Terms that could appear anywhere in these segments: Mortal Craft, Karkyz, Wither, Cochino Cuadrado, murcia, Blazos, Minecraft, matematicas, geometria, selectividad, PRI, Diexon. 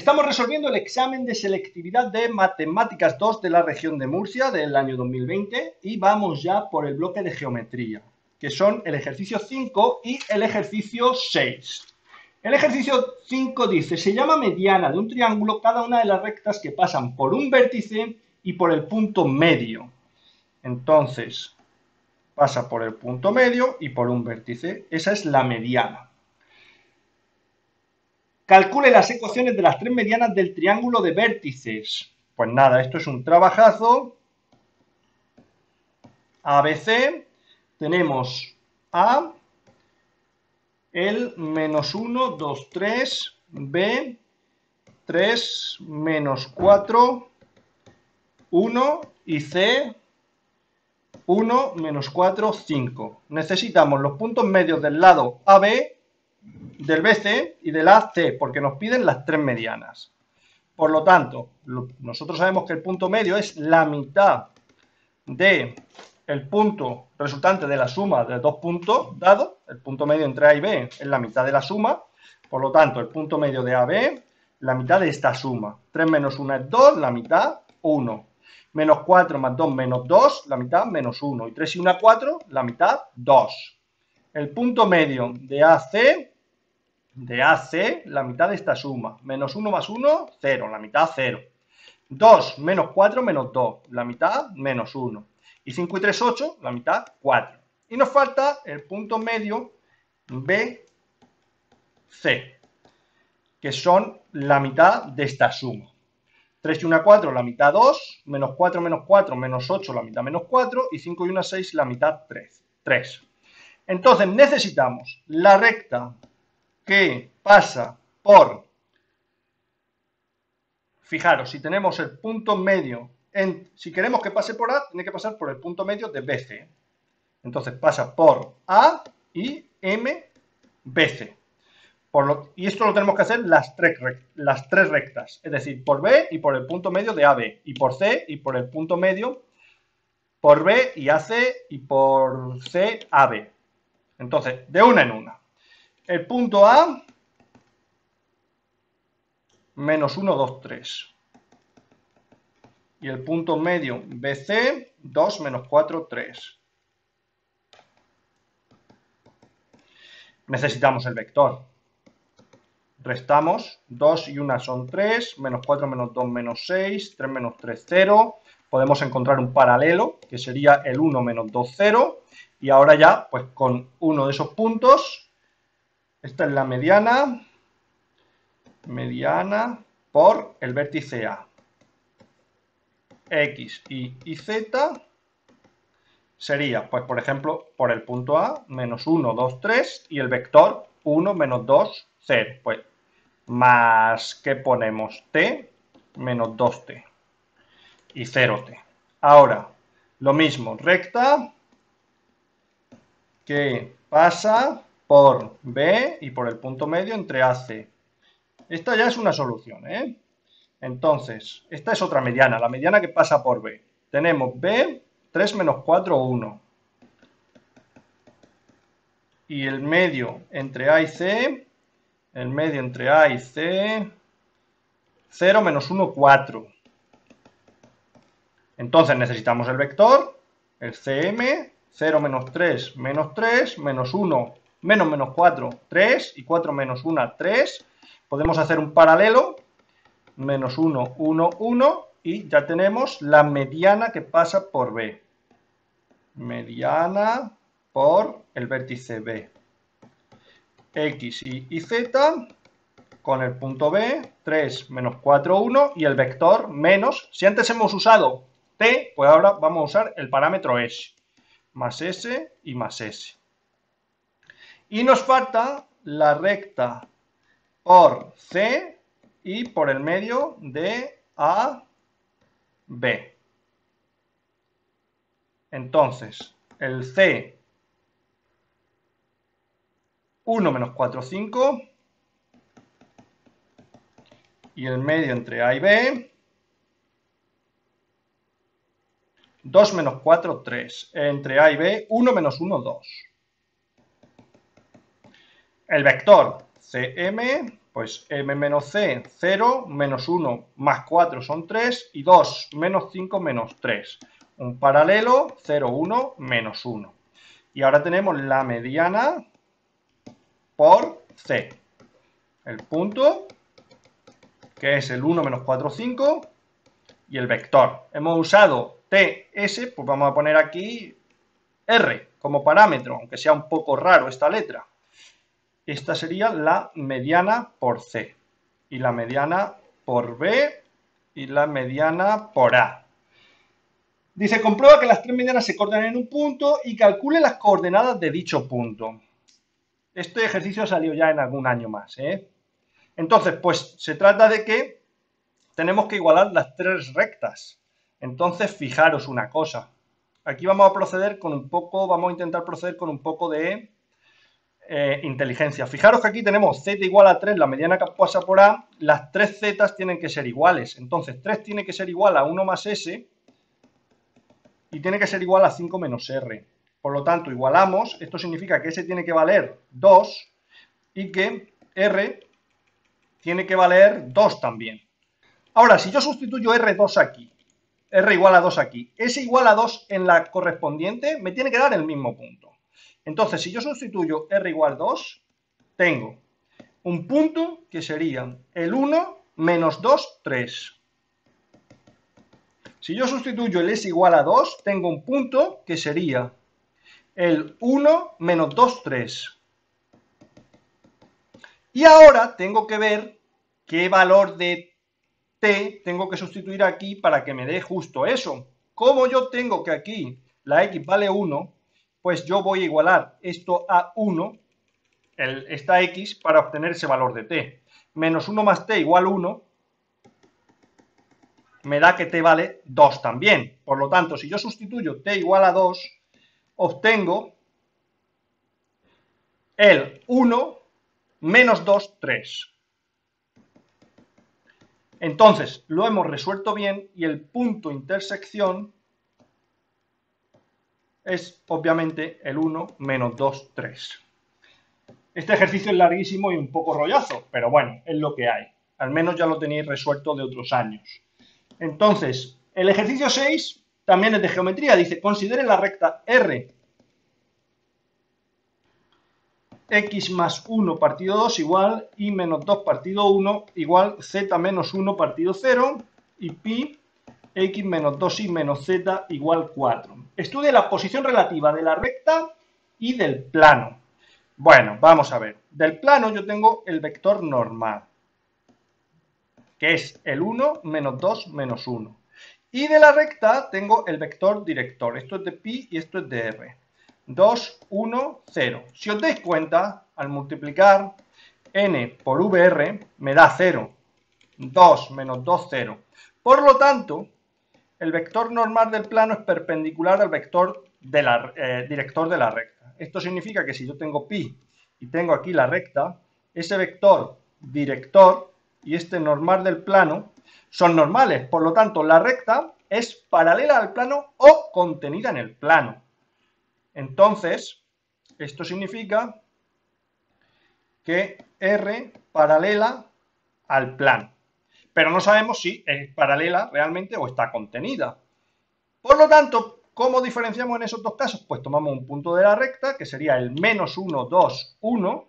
Estamos resolviendo el examen de selectividad de Matemáticas 2 de la región de Murcia del año 2020 y vamos ya por el bloque de geometría, que son el ejercicio 5 y el ejercicio 6. El ejercicio 5 dice, se llama mediana de un triángulo cada una de las rectas que pasan por un vértice y por el punto medio. Entonces, pasa por el punto medio y por un vértice. Esa es la mediana. Calcule las ecuaciones de las tres medianas del triángulo de vértices. Pues nada, esto es un trabajazo. ABC, tenemos A, el menos 1, 2, 3, B, 3, menos 4, 1 y C, 1, menos 4, 5. Necesitamos los puntos medios del lado AB, del BC y del AC, porque nos piden las tres medianas. Por lo tanto, nosotros sabemos que el punto medio es la mitad del punto resultante de la suma de dos puntos dados. El punto medio entre A y B es la mitad de la suma. Por lo tanto, el punto medio de AB, la mitad de esta suma. 3 menos 1 es 2, la mitad, 1. Menos 4 más 2 menos 2, la mitad, menos 1. Y 3 y 1, 4, la mitad, 2. El punto medio de AC, la mitad de esta suma. Menos 1 más 1, 0, la mitad, 0. 2 menos 4 menos 2, la mitad, menos 1. Y 5 y 3, 8, la mitad, 4. Y nos falta el punto medio BC, que son la mitad de esta suma. 3 y 1, 4, la mitad, 2. Menos 4 menos 4, menos 8, la mitad, menos 4. Y 5 y 1, 6, la mitad, 3. Entonces necesitamos la recta que pasa por, fijaros, si tenemos el punto medio, si queremos que pase por A, tiene que pasar por el punto medio de BC. Entonces pasa por A y MBC. Y esto lo tenemos que hacer las tres rectas, es decir, por B y por el punto medio de AB, y por C y por el punto medio, por B y AC y por C, AB. Entonces, de una en una. El punto A, menos 1, 2, 3. Y el punto medio BC, 2, menos 4, 3. Necesitamos el vector. Restamos, 2 y 1 son 3, menos 4, menos 2, menos 6, 3, menos 3, 0. Podemos encontrar un paralelo, que sería el 1, menos 2, 0. Y ahora ya, pues con uno de esos puntos... Esta es la mediana por el vértice A. X, Y y Z sería, pues por ejemplo, por el punto A, menos 1, 2, 3 y el vector 1, menos 2, 0. Pues más que ponemos T, menos 2T y 0T. Ahora, lo mismo, recta que pasa... por B y por el punto medio entre AC. Esta ya es una solución, ¿eh? Entonces, esta es otra mediana, la mediana que pasa por B. Tenemos B, 3 menos 4, 1. Y el medio entre A y C, 0 menos 1, 4. Entonces necesitamos el vector, el CM, 0 menos 3, menos 3, menos 1, menos menos 4, 3, y 4 menos 1, 3. Podemos hacer un paralelo, menos 1, 1, 1, y ya tenemos la mediana que pasa por B. Mediana por el vértice B. X, Y y Z, con el punto B, 3, menos 4, 1, y el vector menos, si antes hemos usado T, pues ahora vamos a usar el parámetro S, más S y más S. Y nos falta la recta por C y por el medio de AB. Entonces, el C, 1 menos 4, 5. Y el medio entre A y B, 2 menos 4, 3. Entre A y B, 1 menos 1, 2. El vector CM, Pues m-c, 0, menos 1, más 4 son 3, y 2, menos 5, menos 3. Un paralelo, 0, 1, menos 1. Y ahora tenemos la mediana por c. El punto, que es el 1, menos 4, 5, y el vector. Hemos usado ts, pues vamos a poner aquí r como parámetro, aunque sea un poco raro esta letra. Esta sería la mediana por C, y la mediana por B, y la mediana por A. Dice, comprueba que las tres medianas se cortan en un punto y calcule las coordenadas de dicho punto. Este ejercicio salió ya en algún año más, ¿eh? Entonces, pues se trata de que tenemos que igualar las tres rectas. Entonces, fijaros una cosa. Aquí vamos a proceder con un poco, vamos a intentar proceder con un poco de... inteligencia. Fijaros que aquí tenemos z igual a 3, la mediana que pasa por A, las tres z tienen que ser iguales, entonces 3 tiene que ser igual a 1 más s y tiene que ser igual a 5 menos r. Por lo tanto, igualamos, esto significa que s tiene que valer 2 y que r tiene que valer 2 también. Ahora, si yo sustituyo r2 aquí, r igual a 2 aquí, s igual a 2 en la correspondiente, me tiene que dar el mismo punto. Entonces, si yo sustituyo r igual 2, tengo un punto que sería el 1 menos 2, 3. Si yo sustituyo el s igual a 2, tengo un punto que sería el 1 menos 2, 3. Y ahora tengo que ver qué valor de t tengo que sustituir aquí para que me dé justo eso. Como yo tengo que aquí la x vale 1... pues yo voy a igualar esto a 1, esta x, para obtener ese valor de t. Menos 1 más t igual 1, me da que t vale 2 también. Por lo tanto, si yo sustituyo t igual a 2, obtengo el 1 menos 2, 3. Entonces, lo hemos resuelto bien y el punto intersección es obviamente el 1 menos 2, 3. Este ejercicio es larguísimo y un poco rollazo, pero bueno, es lo que hay. Al menos ya lo tenéis resuelto de otros años. Entonces, el ejercicio 6 también es de geometría. Dice, considere la recta R. X más 1 partido 2 igual Y menos 2 partido 1 igual Z menos 1 partido 0 y pi x menos 2y menos z igual 4. Estudia la posición relativa de la recta y del plano. Bueno, vamos a ver. Del plano yo tengo el vector normal, que es el 1 menos 2 menos 1. Y de la recta tengo el vector director. Esto es de pi y esto es de r. 2, 1, 0. Si os dais cuenta, al multiplicar n por vr me da 0. 2 menos 2, 0. Por lo tanto... el vector normal del plano es perpendicular al vector de la, director de la recta. Esto significa que si yo tengo pi y tengo aquí la recta, ese vector director y este normal del plano son normales. Por lo tanto, la recta es paralela al plano o contenida en el plano. Entonces, esto significa que R paralela al plano. Pero no sabemos si es paralela realmente o está contenida. Por lo tanto, ¿cómo diferenciamos en esos dos casos? Pues tomamos un punto de la recta, que sería el menos 1, 2, 1.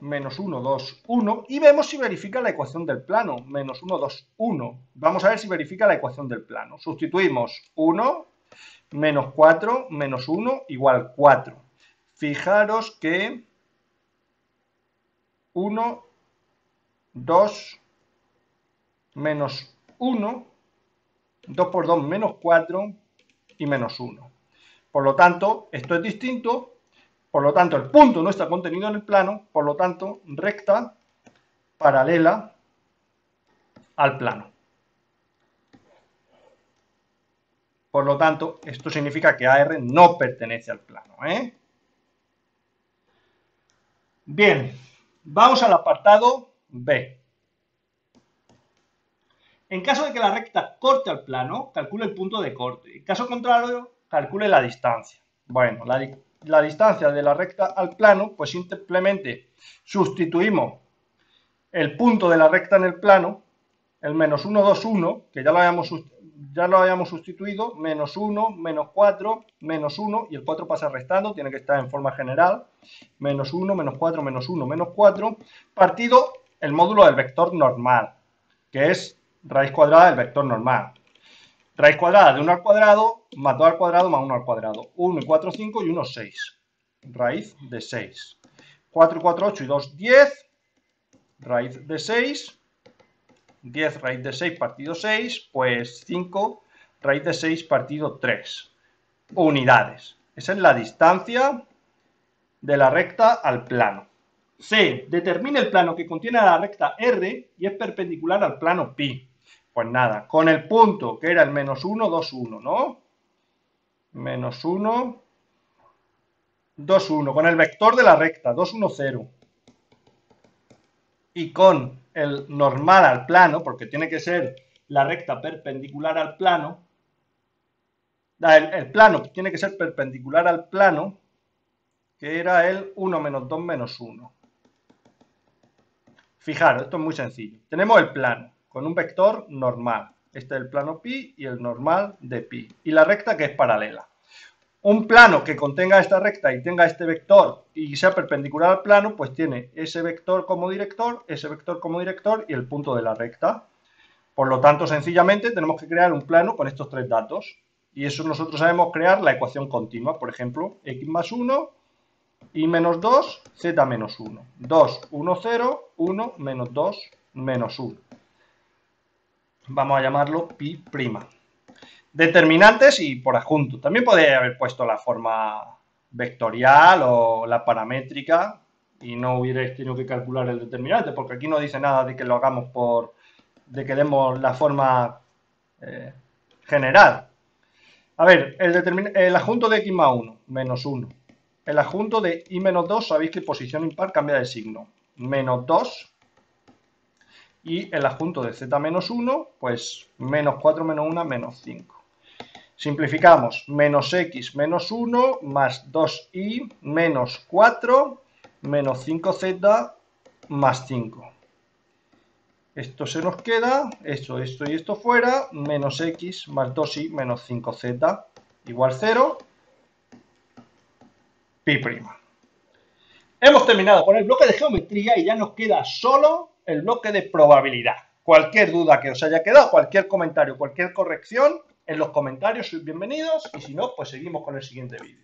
Menos 1, 2, 1. Y vemos si verifica la ecuación del plano. Menos 1, 2, 1. Vamos a ver si verifica la ecuación del plano. Sustituimos 1, menos 4, menos 1, igual 4. Fijaros que 1... 2 menos 1, 2 por 2 menos 4 y menos 1. Por lo tanto, esto es distinto, por lo tanto el punto no está contenido en el plano, por lo tanto recta paralela al plano. Por lo tanto, esto significa que AR no pertenece al plano, ¿eh? Bien, vamos al apartado B. En caso de que la recta corte al plano, calcule el punto de corte. En caso contrario, calcule la distancia. Bueno, la la distancia de la recta al plano, pues simplemente sustituimos el punto de la recta en el plano, el menos 1, 2, 1, que ya lo habíamos sustituido, menos 1, menos 4, menos 1, y el 4 pasa restando, tiene que estar en forma general, menos 1, menos 4, menos 1, menos 4, partido el módulo del vector normal, que es raíz cuadrada del vector normal. Raíz cuadrada de 1 al cuadrado, más 2 al cuadrado, más 1 al cuadrado. 1 y 4, 5 y 1, 6. Raíz de 6. 4 y 4, 8 y 2, 10. Raíz de 6. 10 raíz de 6 partido 6, pues 5 raíz de 6 partido 3. Unidades. Esa es la distancia de la recta al plano. C. Determina el plano que contiene la recta R y es perpendicular al plano pi. Pues nada, con el punto que era el menos 1, 2, 1, ¿no? Menos 1, 2, 1. Con el vector de la recta, 2, 1, 0. Y con el normal al plano, porque tiene que ser la recta perpendicular al plano. El plano tiene que ser perpendicular al plano, que era el 1, menos 2, menos 1. Fijaros, esto es muy sencillo. Tenemos el plano con un vector normal. Este es el plano pi y el normal de pi. Y la recta que es paralela. Un plano que contenga esta recta y tenga este vector y sea perpendicular al plano, pues tiene ese vector como director, ese vector como director y el punto de la recta. Por lo tanto, sencillamente tenemos que crear un plano con estos tres datos. Y eso nosotros sabemos crear la ecuación continua. Por ejemplo, x más 1, y menos 2, z menos 1. 2, 1, 0, 1, menos 2, menos 1. Vamos a llamarlo pi'. Determinantes y por adjunto. También podéis haber puesto la forma vectorial o la paramétrica y no hubierais tenido que calcular el determinante, porque aquí no dice nada de que lo hagamos de que demos la forma general. A ver, el adjunto de x más 1, menos 1. El adjunto de y menos 2, sabéis que posición impar cambia de signo. Menos 2. Y el adjunto de z menos 1, pues menos 4 menos 1 menos 5. Simplificamos, menos x menos 1 más 2y menos 4 menos 5z más 5. Esto se nos queda, esto, esto y esto fuera, menos x más 2y menos 5z igual 0, pi'. Hemos terminado con el bloque de geometría y ya nos queda solo el bloque de probabilidad. Cualquier duda que os haya quedado, cualquier comentario, cualquier corrección, en los comentarios sois bienvenidos y si no, pues seguimos con el siguiente vídeo.